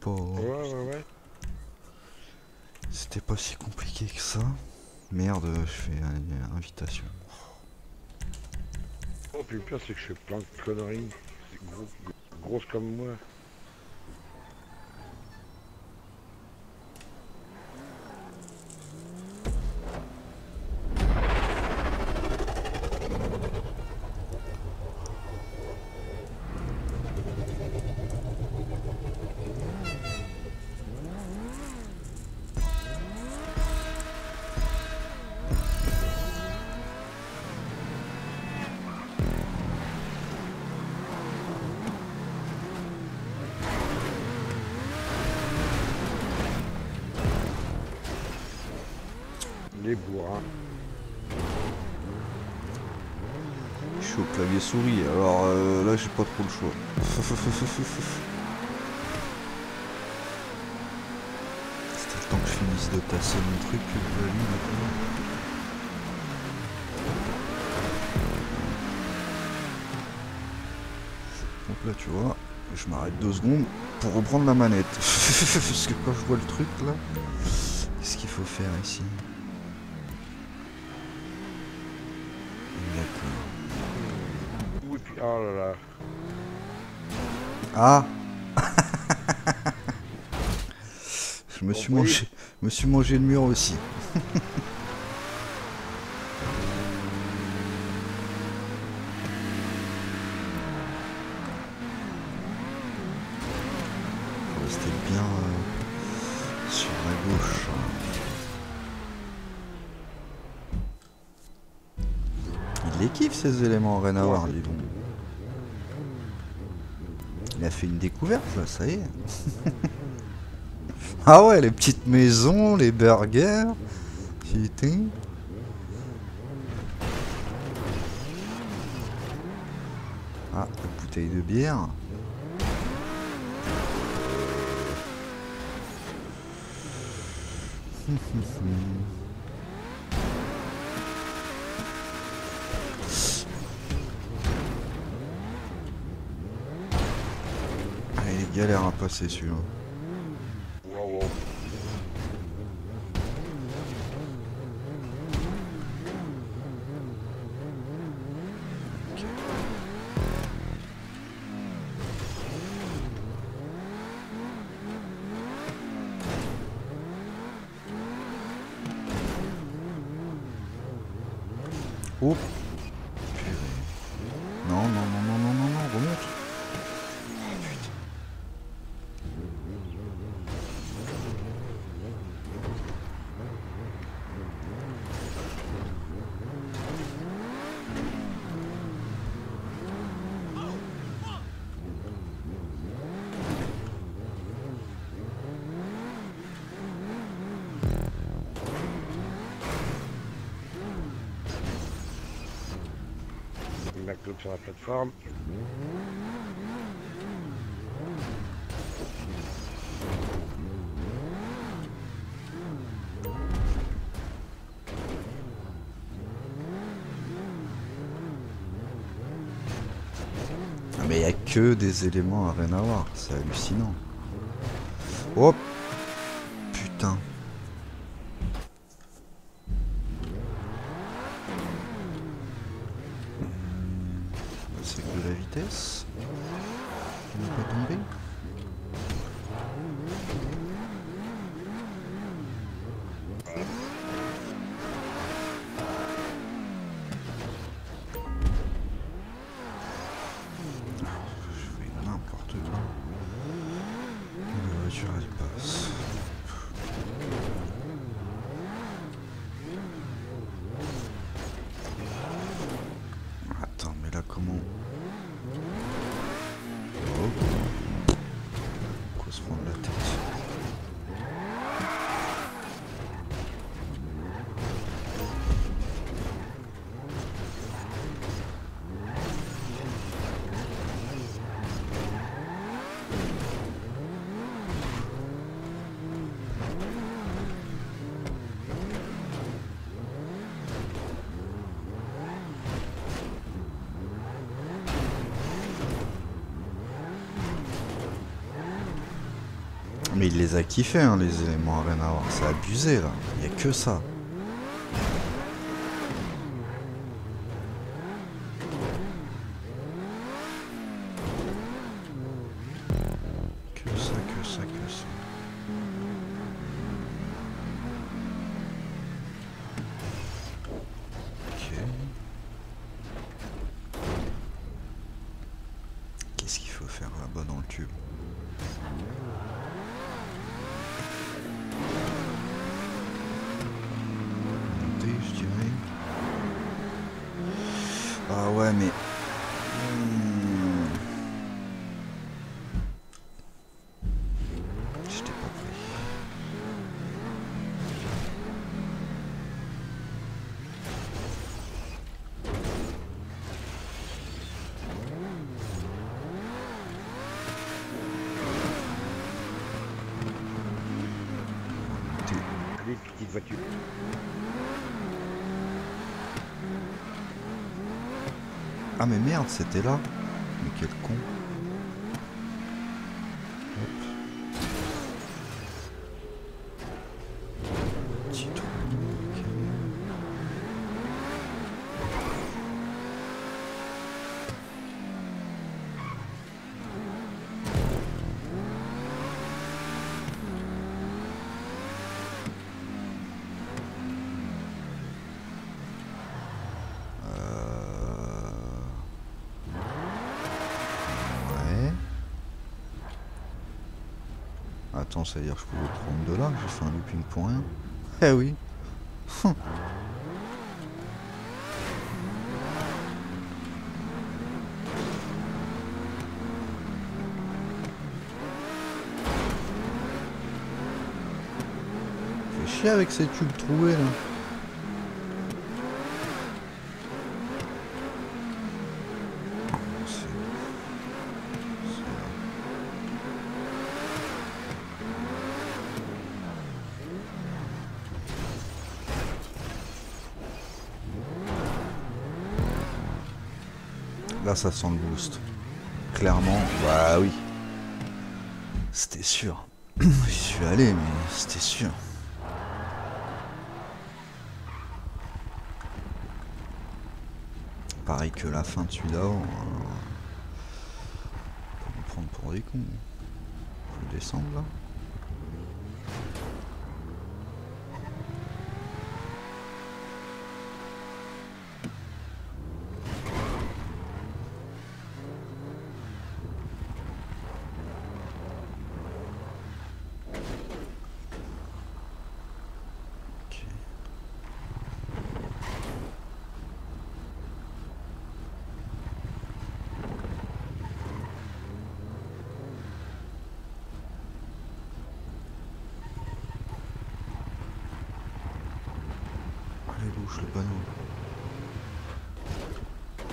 pas... Ouais. C'était pas si compliqué que ça. Merde, je fais une invitation. Oh, puis le pire, c'est que je fais plein de conneries. Grosse comme moi. Je suis au clavier souris, alors là j'ai pas trop le choix. C'était le temps que je finisse de tasser mon truc. Donc là tu vois, je m'arrête 2 secondes pour reprendre la manette. Parce que quand je vois le truc là, qu'est-ce qu'il faut faire ici? Oh là là. Ah. Je me suis mangé le mur aussi. Restez bien sur la gauche. Il les kiffe ces éléments Renawar, dis donc. Il a fait une découverte là, ça y est. Ah ouais, les petites maisons, les burgers. Putain. Ah, une bouteille de bière. Galère à passer celui-là. Wow. Okay. Oh. Non, remonte. Sur la plateforme. Ah mais il n'y a que des éléments à Renawar, c'est hallucinant. Oh putain. C'est que de la vitesse. Il n'est pas tombé. Je fais n'importe quoi. La voiture elle passe. Attends, mais là comment? Mais il les a kiffés, hein, les éléments, rien à voir. C'est abusé, là. Il n'y a que ça. Voiture. Ah mais merde, c'était là. Mais quel con. Attends, c'est-à-dire que je pouvais prendre de là, j'ai fait un looping pour rien. Eh oui. Fais chier avec ces tubes troués là. Là, ça sent le boost. Clairement, bah oui. C'était sûr. J'y suis allé, mais c'était sûr. Pareil que la fin de celui-là. On peut me prendre pour des cons. Faut le descendre là. Le panneau. Je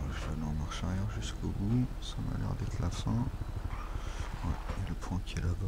vais aller en marche arrière jusqu'au bout. Ça m'a l'air d'être la fin. Ouais, et le point qui est là-bas.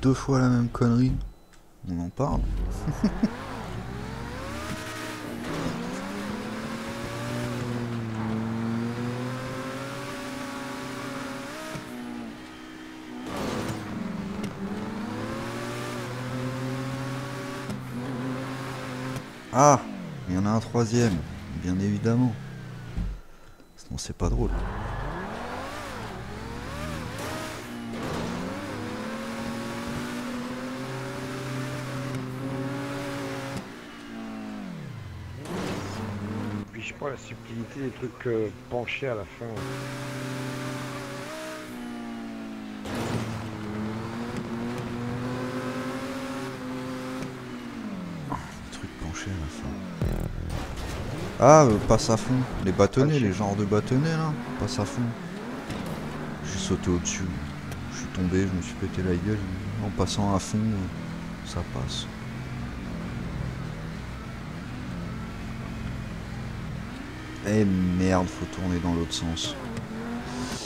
Deux fois la même connerie, on en parle. Ah, il y en a un troisième, bien évidemment. Sinon c'est pas drôle. La subtilité des trucs penchés à la fin. toucher là, ça. Ah, passe à fond. Les bâtonnets, les genres de bâtonnets là. Passe à fond. J'ai sauté au-dessus. Je suis tombé, je me suis pété la gueule. En passant à fond, ça passe. Eh merde, faut tourner dans l'autre sens.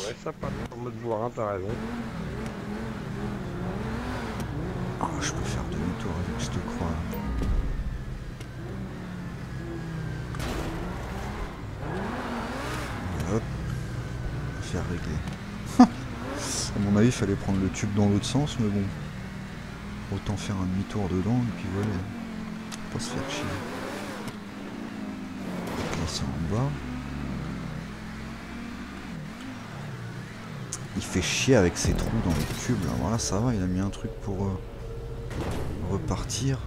Ouais, ça passe en mode bourrin, t'as raison. Ah, oh, je peux faire demi-tour avec cette croix. Hop, faire régler. À mon avis, il fallait prendre le tube dans l'autre sens, mais bon. Autant faire un demi-tour dedans, et puis voilà. Pas se faire chier. C'est en bas. Il fait chier avec ses trous dans le tube. Alors là, ça va, il a mis un truc pour repartir.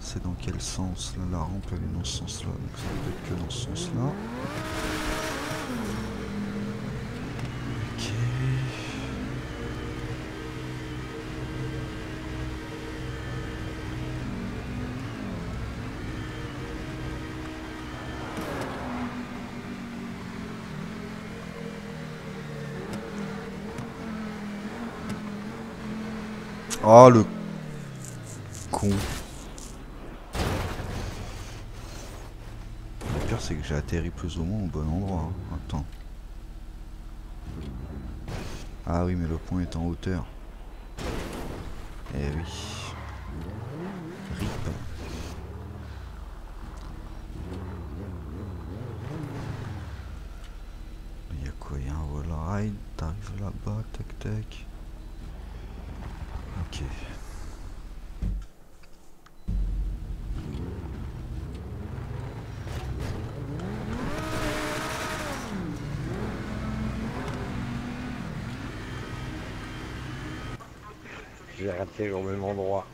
C'est dans quel sens là? La rampe elle est dans ce sens là, donc ça peut être que dans ce sens là. Ok. Ah, le con. Le pire, c'est que j'ai atterri plus ou moins au bon endroit. Hein. Attends. Ah oui, mais le pont est en hauteur. Eh oui. Rip. Il y a quoi? Il y a un wall ride. T'arrives là-bas, tac tac. Ok. J'ai raté au même endroit.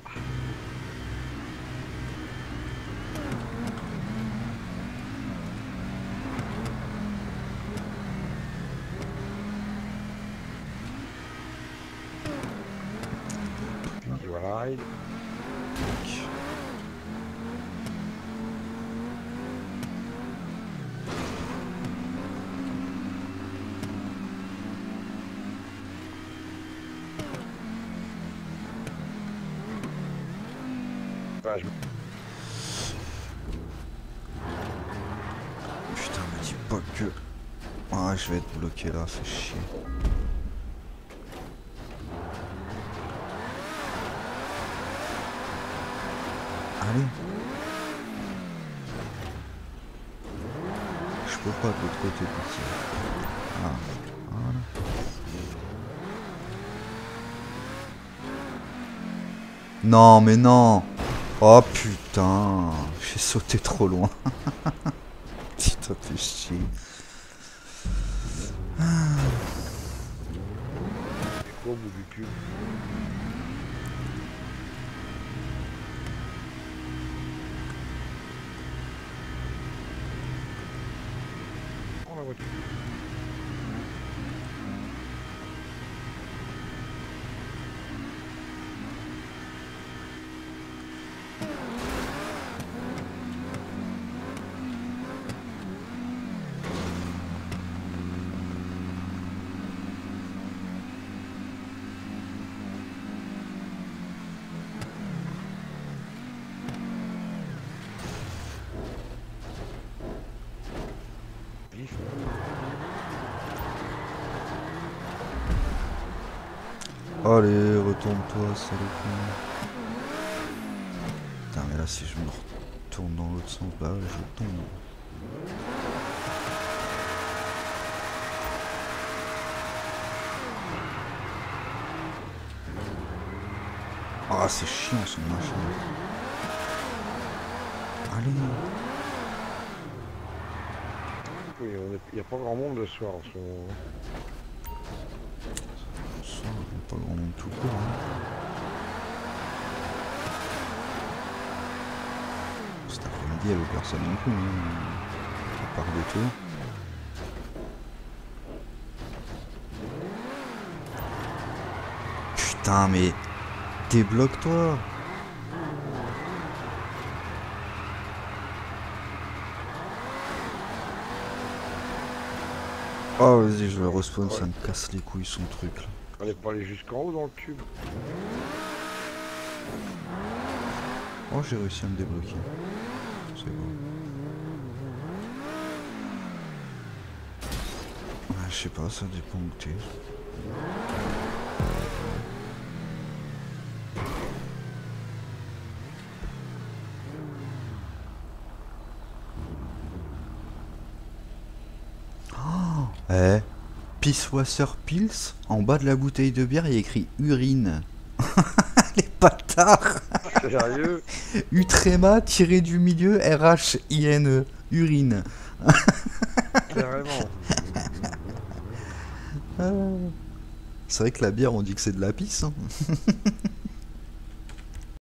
Ride. Okay. Putain, me dis pas que... Ah, je vais être bloqué là, fais chier. Je peux pas de l'autre côté. Ah, voilà. Non mais non. Oh putain, j'ai sauté trop loin. Putain, t'es chier. C'est quoi au bout du cul? Allez, retourne-toi, salut. Putain, mais là, si je me retourne dans l'autre sens, bah ouais, je tombe. Ah, c'est chiant ce machin. Allez. Oui, il n'y a pas grand monde le soir en ce moment. Pas grand monde tout court. Hein. Cet après-midi, il n'y avait personne non plus. Hein. À part des tours. Putain, mais débloque-toi. Oh vas-y, je vais respawn, ouais. Ça me casse les couilles son truc là. Fallait pas aller jusqu'en haut dans le cube. Oh, j'ai réussi à me débloquer. C'est bon. Ah, je sais pas, ça dépend où t'es. Pisswasser Pils, en bas de la bouteille de bière, il y a écrit urine. Les bâtards. Sérieux. Utrema tiré du milieu RHINE. Urine. C'est vrai que la bière, on dit que c'est de la pisse. Hein.